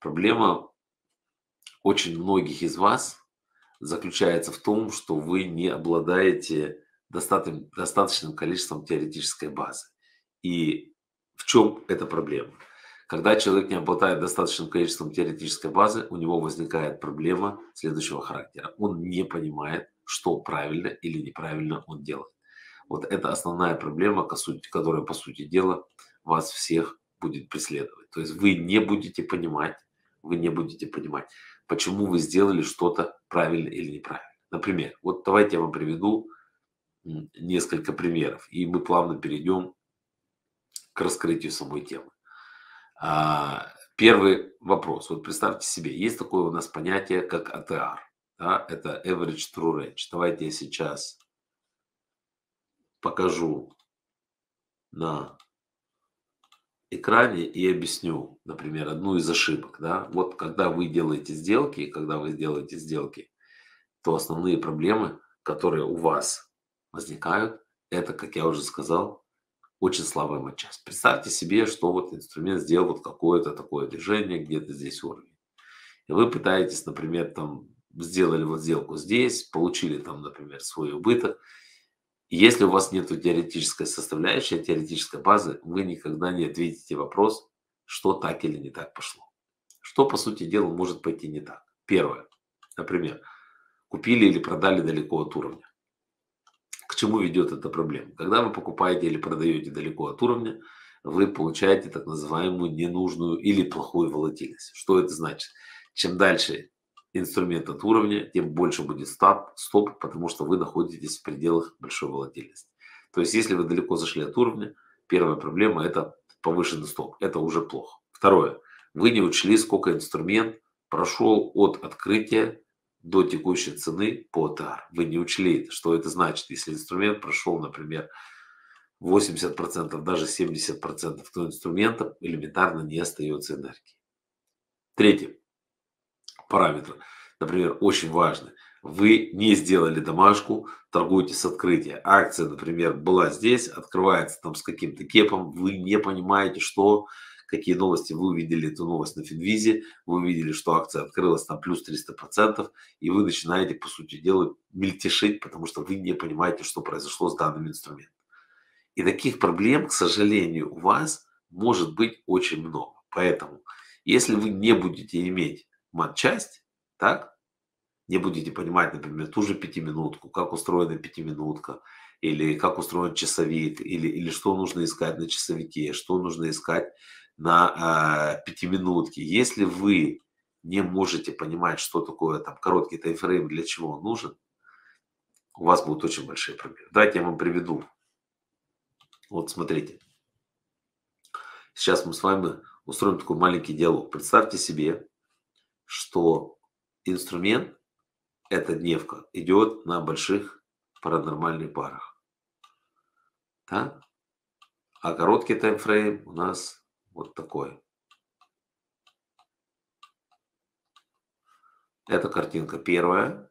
Проблема очень многих из вас заключается в том, что вы не обладаете достаточным количеством теоретической базы. И в чем эта проблема? Когда человек не обладает достаточным количеством теоретической базы, у него возникает проблема следующего характера. Он не понимает, что правильно или неправильно он делает. Вот это основная проблема, которая, по сути дела, вас всех будет преследовать. То есть вы не будете понимать, почему вы сделали что-то правильно или неправильно. Например, вот давайте я вам приведу несколько примеров, и мы плавно перейдем к раскрытию самой темы. Первый вопрос. Вот представьте себе, есть такое у нас понятие, как ATR. Да? Это Average True Range. Давайте я сейчас покажу на экране и объясню, например, одну из ошибок. Да? Вот когда вы делаете сделки, то основные проблемы, которые у вас возникают, это, как я уже сказал, очень слабая матчасть. Представьте себе, что вот инструмент сделал вот какое-то такое движение, где-то здесь уровень. И вы пытаетесь, например, там сделали вот сделку здесь, получили там, например, свой убыток. И если у вас нет теоретической составляющей, теоретической базы, вы никогда не ответите вопрос, что так или не так пошло. Что, по сути дела, может пойти не так. Первое. Например, купили или продали далеко от уровня. К чему ведет эта проблема? Когда вы покупаете или продаете далеко от уровня, вы получаете так называемую ненужную или плохую волатильность. Что это значит? Чем дальше инструмент от уровня, тем больше будет стоп, потому что вы находитесь в пределах большой волатильности. То есть, если вы далеко зашли от уровня, первая проблема – это повышенный стоп. Это уже плохо. Второе. Вы не учли, сколько инструмент прошел от открытия до текущей цены по ATR. Вы не учли, что это значит. Если инструмент прошел, например, 80%, даже 70%, то инструмента элементарно не остается энергии. Третий параметр, например, очень важный. Вы не сделали домашку, торгуете с открытия. Акция, например, была здесь, открывается там с каким-то кепом, вы не понимаете, что... Какие новости? Вы увидели эту новость на Финвизе, вы увидели, что акция открылась там плюс 300%, и вы начинаете, по сути дела, мельтешить, потому что вы не понимаете, что произошло с данным инструментом. И таких проблем, к сожалению, у вас может быть очень много. Поэтому, если вы не будете иметь матчасть, так, не будете понимать, например, ту же пятиминутку, как устроена пятиминутка, или как устроен часовик, или что нужно искать на часовике, что нужно искать на пятиминутке. Если вы не можете понимать, что такое там короткий таймфрейм, для чего он нужен, у вас будут очень большие проблемы. Давайте я вам приведу. Вот смотрите. Сейчас мы с вами устроим такой маленький диалог. Представьте себе, что инструмент, эта дневка, идет на больших паранормальных парах. Да? А короткий таймфрейм у нас... Вот такое. Это картинка первая.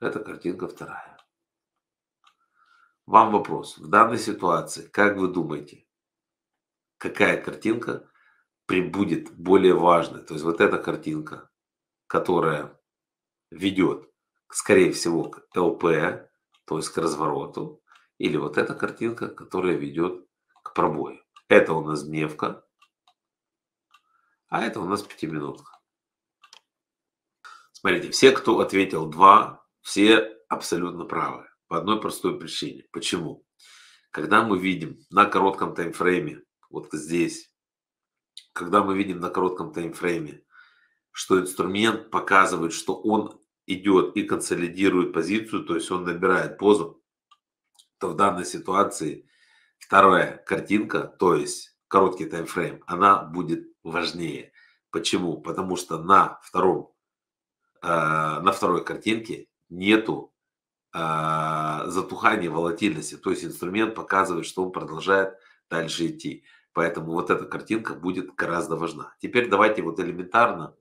Это картинка вторая. Вам вопрос. В данной ситуации, как вы думаете, какая картинка прибудет более важной? То есть вот эта картинка, которая ведет, скорее всего, к ЛП, то есть к развороту, или вот эта картинка, которая ведет к пробою. Это у нас дневка, а это у нас пятиминутка. Смотрите, все, кто ответил 2, все абсолютно правы. По одной простой причине. Почему? Когда мы видим на коротком таймфрейме, вот здесь, когда мы видим на коротком таймфрейме, что инструмент показывает, что он идет и консолидирует позицию, то есть он набирает позу, то в данной ситуации... Вторая картинка, то есть короткий таймфрейм, она будет важнее. Почему? Потому что на второй картинке нету затухания волатильности. То есть инструмент показывает, что он продолжает дальше идти. Поэтому вот эта картинка будет гораздо важна. Теперь давайте вот элементарно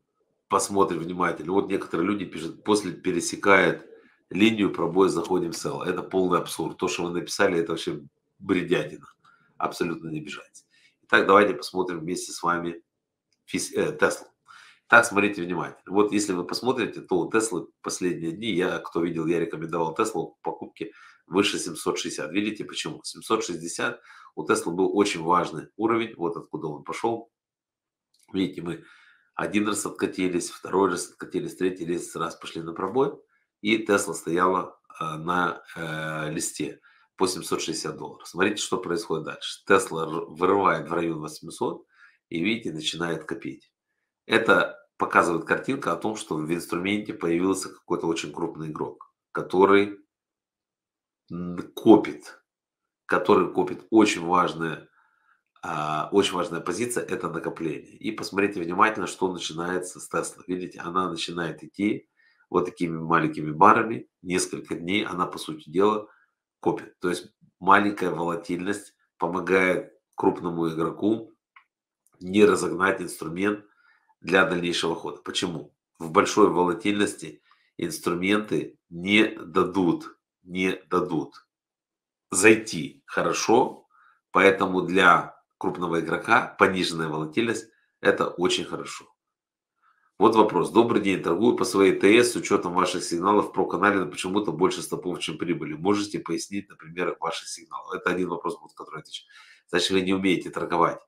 посмотрим внимательно. Вот некоторые люди пишут, после пересекает линию пробоя, заходим в сел. Это полный абсурд. То, что вы написали, это вообще... бредятина. Абсолютно не обижайтесь. Итак, давайте посмотрим вместе с вами Теслу. Так, смотрите внимательно. Вот если вы посмотрите, то у Теслы последние дни, кто видел, я рекомендовал Теслу к покупке выше 760. Видите почему? 760 у Теслы был очень важный уровень, вот откуда он пошел. Видите, мы один раз откатились, второй раз откатились, третий раз пошли на пробой, и Тесла стояла на листе по 760 долларов. Смотрите, что происходит дальше. Тесла вырывает в район 800 и, видите, начинает копить. Это показывает картинка о том, что в инструменте появился какой-то очень крупный игрок, который копит очень важная позиция – это накопление. И посмотрите внимательно, что начинается с Tesla. Видите, она начинает идти вот такими маленькими барами. Несколько дней она, по сути дела, копит. То есть маленькая волатильность помогает крупному игроку не разогнать инструмент для дальнейшего хода. Почему? В большой волатильности инструменты не дадут зайти хорошо, поэтому для крупного игрока пониженная волатильность – это очень хорошо. Вот вопрос. Добрый день, торгую по своей ТС с учетом ваших сигналов про канале, почему-то больше стопов, чем прибыли. Можете пояснить, например, ваши сигналы? Это один вопрос, который я отвечу. Значит, вы не умеете торговать.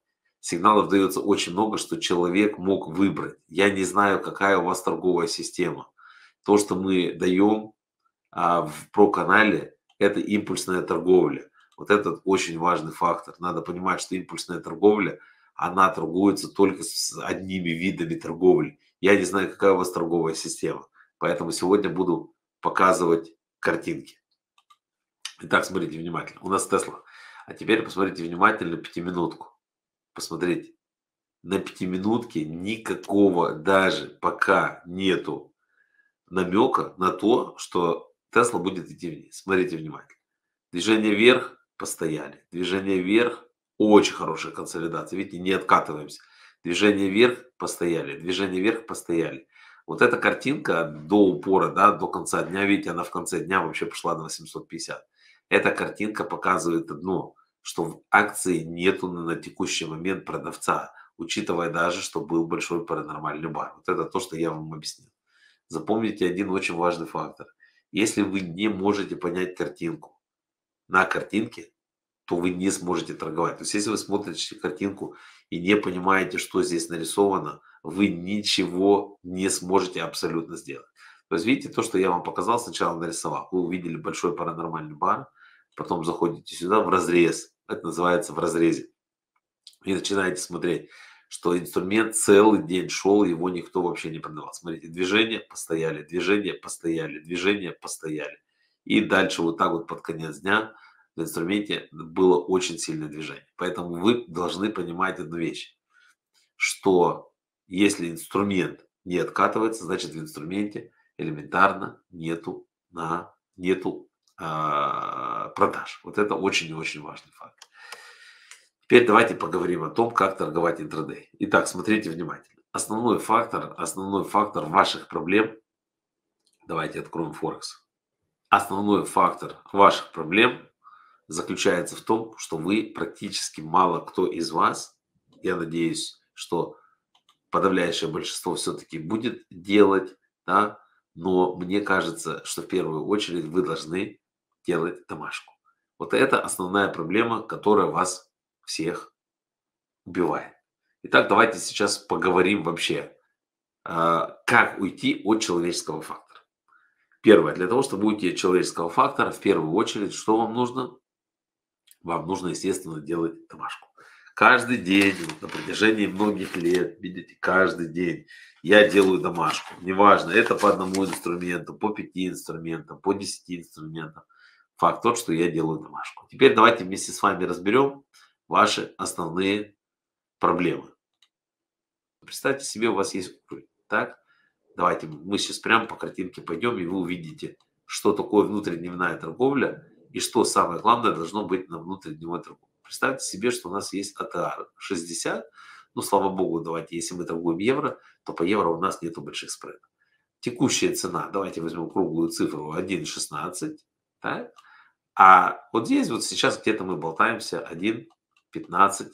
Сигналов дается очень много, что человек мог выбрать. Я не знаю, какая у вас торговая система. То, что мы даем в ПРО-канале, это импульсная торговля. Вот этот очень важный фактор. Надо понимать, что импульсная торговля, она торгуется только с одними видами торговли. Я не знаю, какая у вас торговая система. Поэтому сегодня буду показывать картинки. Итак, смотрите внимательно. У нас Тесла. А теперь посмотрите внимательно пятиминутку. Посмотрите, на пятиминутке никакого даже пока нету намека на то, что Тесла будет идти вниз. Смотрите внимательно. Движение вверх постояли. Движение вверх очень хорошая консолидация. Видите, не откатываемся. Движение вверх постояли. Движение вверх постояли. Вот эта картинка до упора, да, до конца дня, видите, она в конце дня вообще пошла на 850. Эта картинка показывает одно, что в акции нету на текущий момент продавца, учитывая даже, что был большой паранормальный бар. Вот это то, что я вам объяснил. Запомните один очень важный фактор. Если вы не можете понять картинку на картинке, то вы не сможете торговать. То есть, если вы смотрите картинку и не понимаете, что здесь нарисовано, вы ничего не сможете абсолютно сделать. То есть, видите, то, что я вам показал, сначала нарисовал. Вы увидели большой паранормальный бар, потом заходите сюда в разрез. Это называется в разрезе. И начинаете смотреть, что инструмент целый день шел, его никто вообще не продавал. Смотрите, движение постояли, движение постояли, движение постояли. И дальше вот так вот под конец дня в инструменте было очень сильное движение. Поэтому вы должны понимать одну вещь, что если инструмент не откатывается, значит в инструменте элементарно нету продаж. Вот это очень и очень важный факт. Теперь давайте поговорим о том, как торговать интрадей. Итак, смотрите внимательно. Основной фактор ваших проблем. Давайте откроем Форекс. Основной фактор ваших проблем заключается в том, что вы практически мало кто из вас, я надеюсь, что подавляющее большинство все-таки будет делать, да, но мне кажется, что в первую очередь вы должны делать домашку. Вот это основная проблема, которая вас всех убивает. Итак, давайте сейчас поговорим вообще, как уйти от человеческого фактора. Первое, для того, чтобы уйти от человеческого фактора, в первую очередь, что вам нужно? Вам нужно, естественно, делать домашку. Каждый день, на протяжении многих лет, видите, каждый день я делаю домашку. Неважно, это по одному инструменту, по 5 инструментам, по 10 инструментам. Факт тот, что я делаю домашку. Теперь давайте вместе с вами разберем ваши основные проблемы. Представьте себе, у вас есть уровень. Так, давайте мы сейчас прямо по картинке пойдем, и вы увидите, что такое внутридневная торговля и что самое главное должно быть на внутридневной торговле. Представьте себе, что у нас есть ATR 60. Ну, слава богу, давайте, если мы торгуем евро, то по евро у нас нету больших спредов. Текущая цена, давайте возьмем круглую цифру 1.16. Да? А вот здесь вот сейчас где-то мы болтаемся 1.15.80.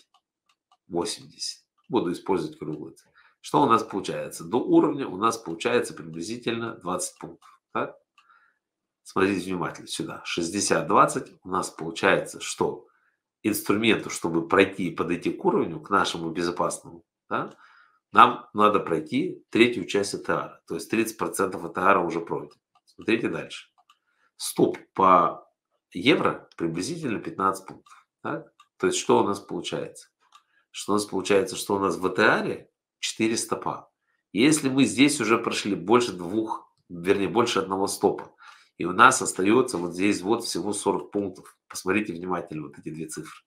Буду использовать круглую цифру. Что у нас получается? До уровня у нас получается приблизительно 20 пунктов. Так? Смотрите внимательно сюда. 60-20 у нас получается, что инструменту, чтобы пройти и подойти к уровню, к нашему безопасному, да, нам надо пройти третью часть АТР. То есть 30% АТР уже пройдено. Смотрите дальше. Стоп по евро приблизительно 15 пунктов. Так? То есть что у нас получается? Что у нас получается, что у нас в АТР 4 стопа. Если мы здесь уже прошли больше двух, вернее, больше одного стопа, и у нас остается вот здесь вот всего 40 пунктов. Посмотрите внимательно вот эти две цифры.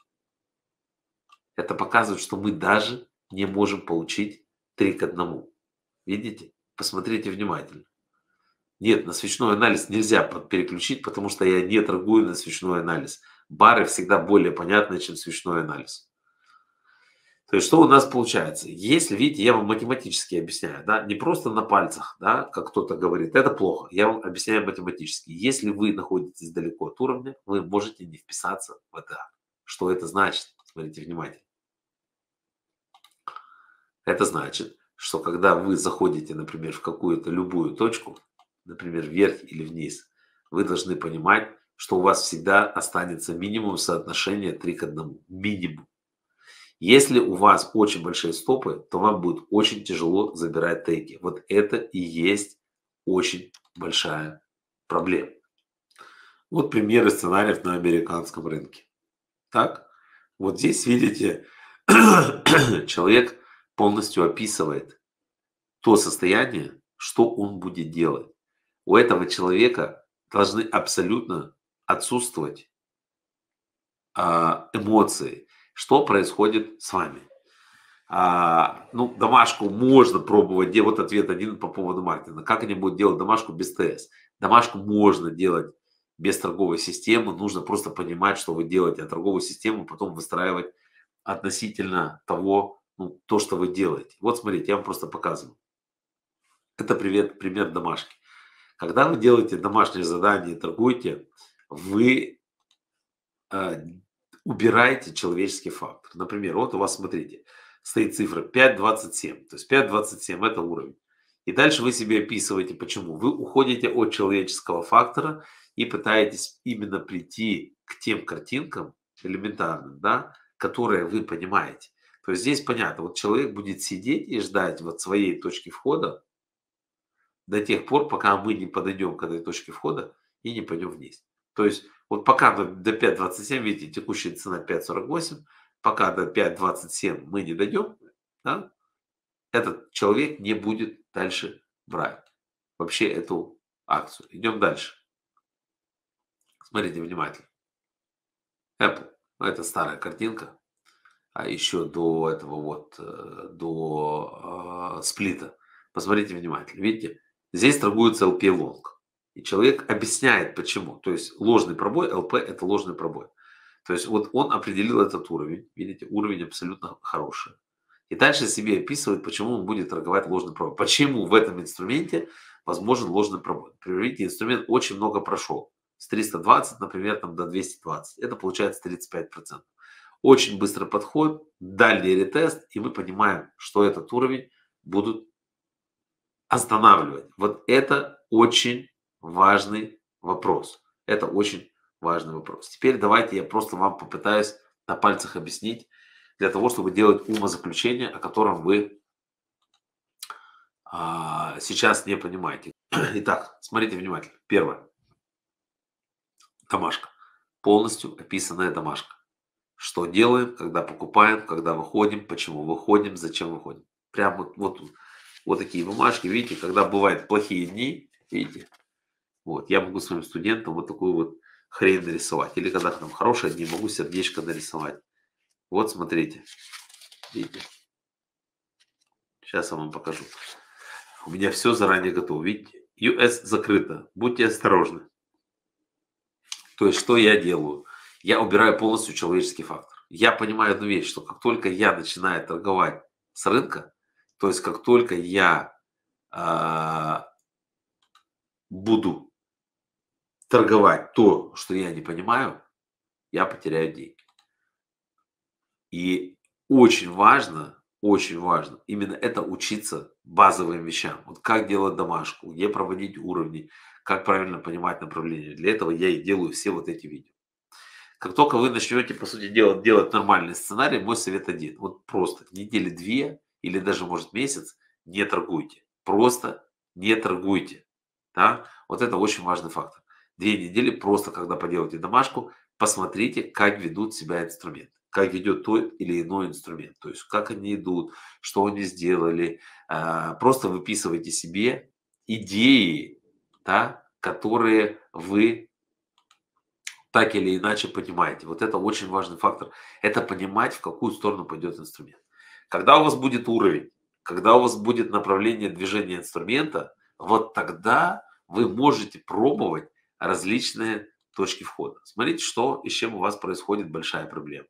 Это показывает, что мы даже не можем получить 3 к 1. Видите? Посмотрите внимательно. Нет, на свечной анализ нельзя переключить, потому что я не торгую на свечной анализ. Бары всегда более понятны, чем свечной анализ. То есть, что у нас получается? Если, видите, я вам математически объясняю, да, не просто на пальцах, да, как кто-то говорит, это плохо, я вам объясняю математически. Если вы находитесь далеко от уровня, вы можете не вписаться в это. Что это значит? Смотрите внимательно. Это значит, что когда вы заходите, например, в какую-то любую точку, например, вверх или вниз, вы должны понимать, что у вас всегда останется минимум соотношения 3 к 1. Минимум. Если у вас очень большие стопы, то вам будет очень тяжело забирать тейки. Вот это и есть очень большая проблема. Вот примеры сценариев на американском рынке. Так, вот здесь, видите, человек полностью описывает то состояние, что он будет делать. У этого человека должны абсолютно отсутствовать эмоции. Что происходит с вами? Ну, домашку можно пробовать делать. Вот ответ один по поводу маркетинга. Как они будут делать домашку без ТС? Домашку можно делать без торговой системы. Нужно просто понимать, что вы делаете. А торговую систему потом выстраивать относительно того, ну, то, что вы делаете. Вот смотрите, я вам просто показываю. Это пример домашки. Когда вы делаете домашнее задание и торгуете, вы убираете человеческий фактор. Например, вот у вас, смотрите, стоит цифра 5.27. То есть 5.27 – это уровень. И дальше вы себе описываете, почему. Вы уходите от человеческого фактора и пытаетесь именно прийти к тем картинкам элементарным, да, которые вы понимаете. То есть здесь понятно, вот человек будет сидеть и ждать вот своей точки входа до тех пор, пока мы не подойдем к этой точке входа и не пойдем вниз. То есть вот пока до 5.27, видите, текущая цена 5.48, пока до 5.27 мы не дойдем, да, этот человек не будет дальше брать вообще эту акцию. Идем дальше. Смотрите внимательно. Apple. Это старая картинка. А еще до этого вот, до сплита. Посмотрите внимательно. Видите, здесь торгуется LP Вонг. И человек объясняет, почему. То есть ложный пробой, ЛП – это ложный пробой. То есть вот он определил этот уровень. Видите, уровень абсолютно хороший. И дальше себе описывает, почему он будет торговать ложный пробой. Почему в этом инструменте возможен ложный пробой. Приведите, инструмент очень много прошел. С 320, например, там, до 220. Это получается 35%. Очень быстро подход, дальний ретест. И мы понимаем, что этот уровень будут останавливать. Вот это очень важный вопрос. Это очень важный вопрос. Теперь давайте я просто вам попытаюсь на пальцах объяснить, для того, чтобы делать умозаключение, о котором вы сейчас не понимаете. Итак, смотрите внимательно. Первое. Домашка. Полностью описанная домашка. Что делаем, когда покупаем, когда выходим, почему выходим, зачем выходим. Прямо вот такие бумажки. Видите, когда бывают плохие дни, видите, вот, я могу своим студентам вот такую вот хрень нарисовать. Или когда там хорошие дни, могу сердечко нарисовать. Вот, смотрите. Видите? Сейчас я вам покажу. У меня все заранее готово. Видите? US закрыто. Будьте осторожны. То есть, что я делаю? Я убираю полностью человеческий фактор. Я понимаю одну вещь, что как только я начинаю торговать с рынка, то есть, как только я буду торговать то, что я не понимаю, я потеряю деньги. И очень важно очень важно. Именно это учиться базовым вещам. Вот как делать домашку, где проводить уровни, как правильно понимать направление. Для этого я и делаю все вот эти видео. Как только вы начнете, по сути дела, делать нормальный сценарий, мой совет один. Вот просто недели две или даже, может, месяц не торгуйте. Просто не торгуйте. Да? Вот это очень важный фактор. 2 недели просто, когда поделаете домашку, посмотрите, как ведут себя инструменты, как ведет тот или иной инструмент, то есть как они идут, что они сделали. Просто выписывайте себе идеи, да, которые вы так или иначе понимаете. Вот это очень важный фактор. Это понимать, в какую сторону пойдет инструмент. Когда у вас будет уровень, когда у вас будет направление движения инструмента, вот тогда вы можете пробовать различные точки входа. Смотрите, что и с чем у вас происходит большая проблема.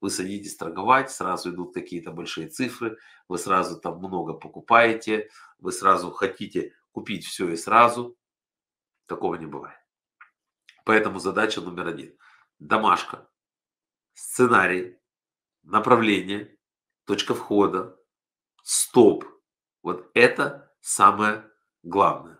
Вы садитесь торговать, сразу идут какие-то большие цифры, вы сразу там много покупаете, вы сразу хотите купить все и сразу. Такого не бывает. Поэтому задача номер один. Домашка, сценарий, направление, точка входа, стоп. Вот это самое главное.